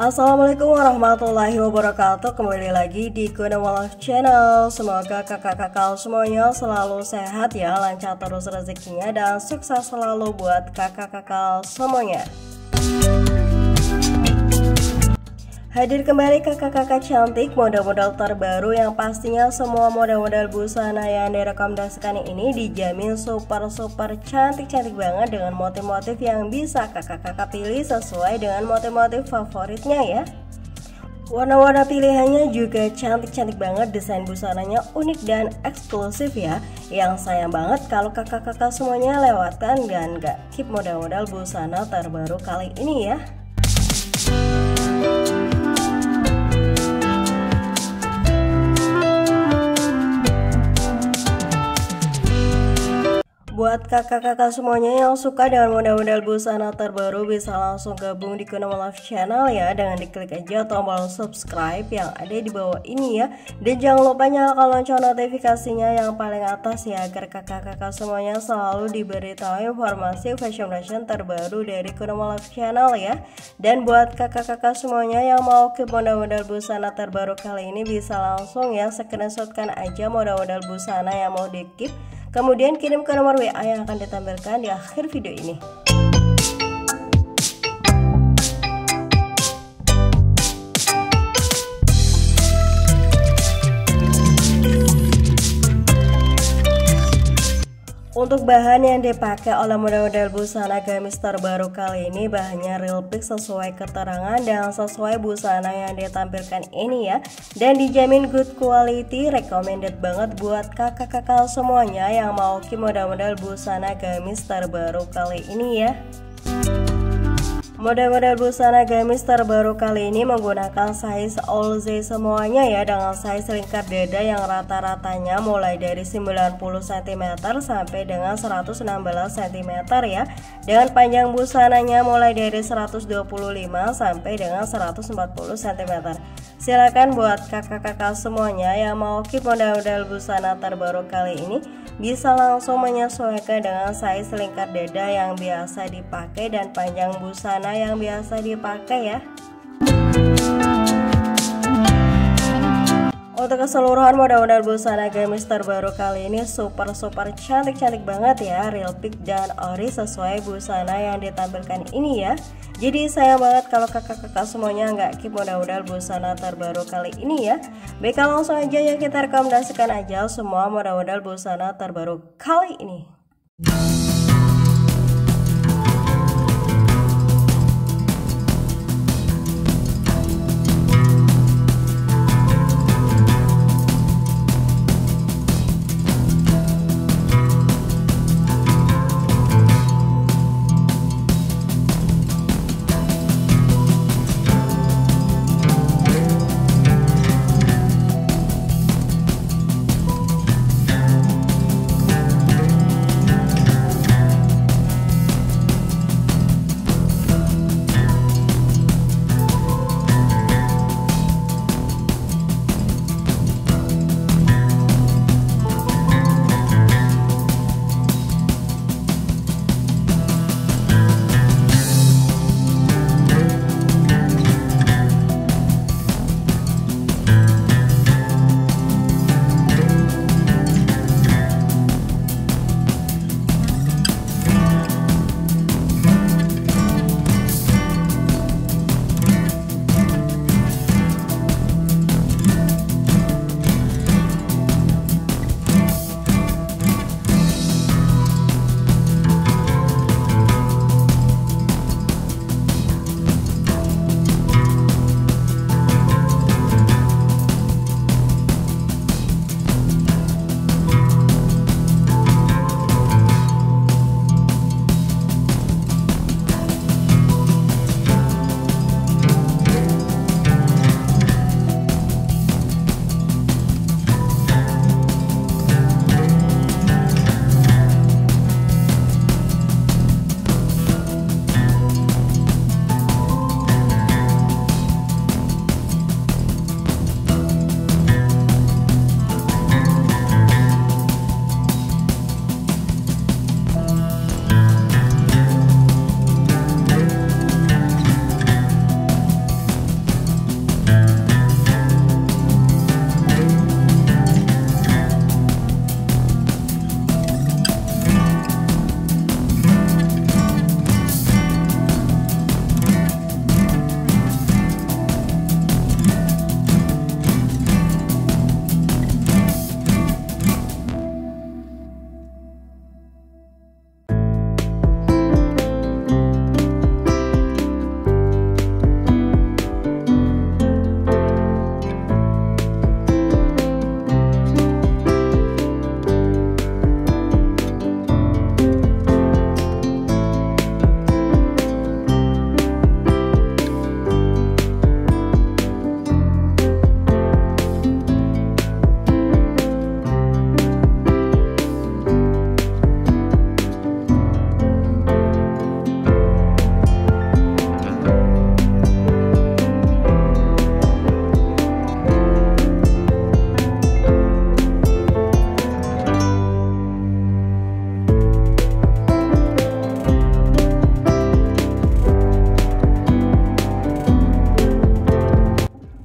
Assalamualaikum warahmatullahi wabarakatuh. Kembali lagi di Kuning Meylove Channel. Semoga kakak-kakak semuanya selalu sehat ya, lancar terus rezekinya, dan sukses selalu buat kakak-kakak semuanya. Hadir kembali kakak-kakak cantik model-model terbaru yang pastinya semua model-model busana yang direkomendasikan ini dijamin super cantik-cantik banget dengan motif-motif yang bisa kakak-kakak pilih sesuai dengan motif-motif favoritnya ya. Warna-warna pilihannya juga cantik-cantik banget, desain busananya unik dan eksklusif ya. Yang sayang banget kalau kakak-kakak semuanya lewatkan dan gak keep model-model busana terbaru kali ini ya. Buat kakak-kakak semuanya yang suka dengan model-model busana terbaru, bisa langsung gabung di Kuning Meylove Channel ya, dengan diklik aja tombol subscribe yang ada di bawah ini ya. Dan jangan lupa nyalakan lonceng notifikasinya yang paling atas ya, agar kakak-kakak semuanya selalu diberitahu informasi fashion terbaru dari Kuning Meylove Channel ya. Dan buat kakak-kakak semuanya yang mau ke model-model busana terbaru kali ini, bisa langsung ya screenshotkan aja model-model busana yang mau di keep, kemudian kirim ke nomor WA yang akan ditampilkan di akhir video ini. Untuk bahan yang dipakai oleh model-model busana gamis terbaru kali ini, bahannya real pick sesuai keterangan dan sesuai busana yang ditampilkan ini ya. Dan dijamin good quality, recommended banget buat kakak-kakak semuanya yang mau keep model-model busana gamis terbaru kali ini ya. Model-model busana gamis terbaru kali ini menggunakan size all Z semuanya ya, dengan size lingkar dada yang rata-ratanya mulai dari 90 cm sampai dengan 116 cm ya. Dengan panjang busananya mulai dari 125 sampai dengan 140 cm. Silakan buat kakak-kakak semuanya yang mau keep model-model busana terbaru kali ini, bisa langsung menyesuaikan dengan size lingkar dada yang biasa dipakai dan panjang busana yang biasa dipakai ya. Untuk keseluruhan model-model busana gamis terbaru kali ini super cantik-cantik banget ya, real pick dan ori sesuai busana yang ditampilkan ini ya. Jadi sayang banget kalau kakak-kakak semuanya nggak keep model-model busana terbaru kali ini ya. Baiklah, langsung aja ya kita rekomendasikan aja semua model-model busana terbaru kali ini.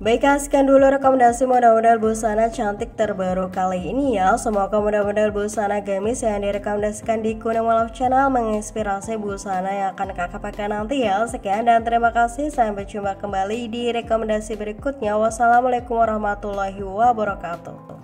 Baiklah, sekian dulu rekomendasi model-model busana cantik terbaru kali ini ya. Semoga model-model busana gamis yang direkomendasikan di Kuning Meylove Channel menginspirasi busana yang akan kakak pakai nanti ya. Sekian dan terima kasih, sampai jumpa kembali di rekomendasi berikutnya. Wassalamualaikum warahmatullahi wabarakatuh.